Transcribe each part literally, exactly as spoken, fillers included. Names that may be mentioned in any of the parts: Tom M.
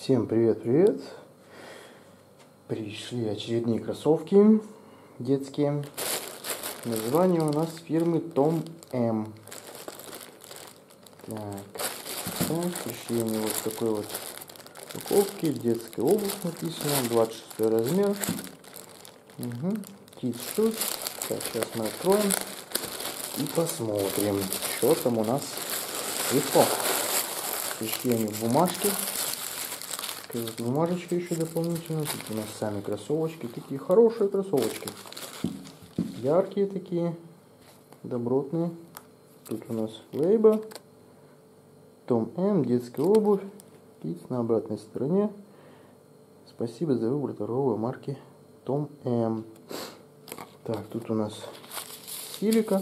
Всем привет-привет! Пришли очередные кроссовки детские. Название у нас фирмы Tom M. Так, так пришли у него в такой вот упаковке. Детская обувь написано, двадцать шестой размер. Угу. Kids Shoes. Так, сейчас мы откроем и посмотрим, что там у нас легко. Пришли они в бумажке. Бумажечка еще дополнительно. Тут у нас сами кроссовочки. Такие хорошие кроссовочки. Яркие такие. Добротные. Тут у нас лейбл. Tom M. Детская обувь. Kids на обратной стороне. Спасибо за выбор торговой марки Tom M. Так, тут у нас силика.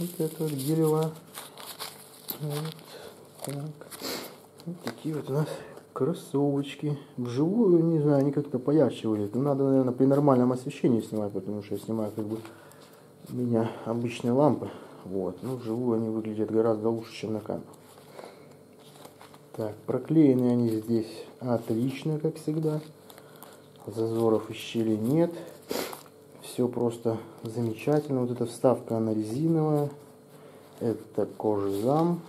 Вот это вот дерево. Вот, так. Вот такие вот у нас кроссовочки. Вживую, не знаю, они как-то поярче выглядят. Но надо, наверное, при нормальном освещении снимать, потому что я снимаю как бы у меня обычные лампы. Вот. Ну, вживую они выглядят гораздо лучше, чем на камеру. Так, проклеены они здесь отлично, как всегда. Зазоров и щелей нет. Все просто замечательно. Вот эта вставка, она резиновая. Это кожзам.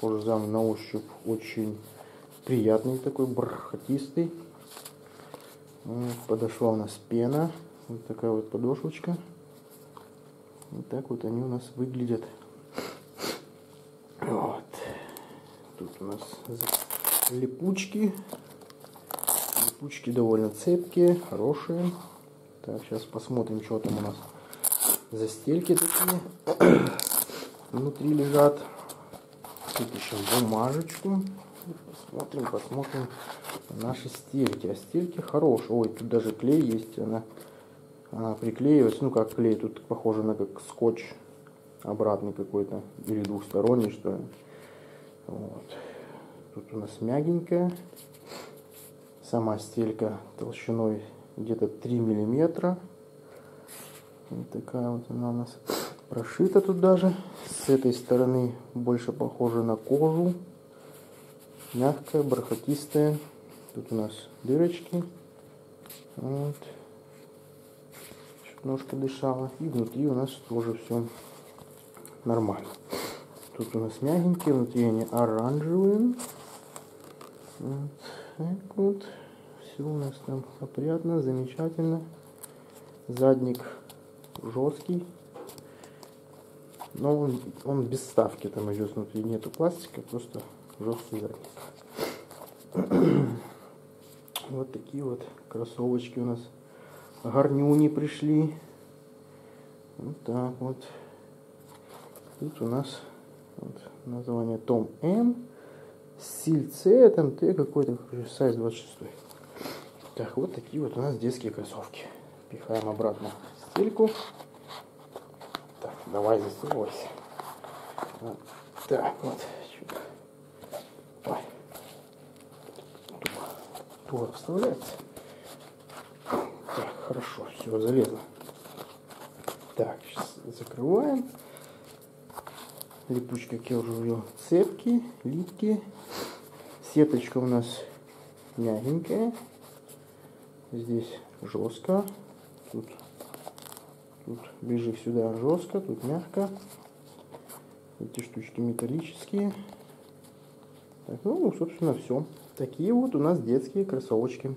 Кожзам на ощупь очень приятный такой, бархатистый. Подошла у нас пена. Вот такая вот подошвочка. Вот так вот они у нас выглядят. Вот. Тут у нас липучки. Липучки довольно цепкие, хорошие. Так, сейчас посмотрим, что там у нас за стельки такие. Внутри лежат. Тут еще бумажечку. Посмотрим, посмотрим наши стельки. А стельки хорошие. Ой, тут даже клей есть. Она, она приклеивается. Ну, как клей. Тут похоже на как скотч обратный какой-то. Или двухсторонний, что ли. Вот. Тут у нас мягенькая. Сама стелька толщиной где-то три миллиметра. Вот такая вот она у нас. Прошита тут даже. С этой стороны больше похоже на кожу. Мягкая, бархатистая. Тут у нас дырочки. Вот. Чуть ножка дышала. И внутри у нас тоже все нормально. Тут у нас мягенькие, внутри они оранжевые. Вот. Так вот. Все у нас там опрятно, замечательно. Задник жесткий. Но он, он без вставки там идет, внутри нету пластика, просто жесткий задник. Вот такие вот кроссовочки у нас. Горнюни пришли. Вот так вот. Тут у нас вот, название Tom M. Стиль C, там Т какой-то, сайз двадцать шесть. Так, вот такие вот у нас детские кроссовки. Пихаем обратно стельку. Так, давай застегивайся. Вот так вот. Туго вставляется. Так, хорошо, все залезло. Так, сейчас закрываем. Липучка, как я уже говорил, цепки, липкие. Сеточка у нас мягенькая. Здесь жестко. Тут, тут ближе сюда жестко, тут мягко. Эти штучки металлические. Так, ну, собственно, все. Такие вот у нас детские кроссовочки.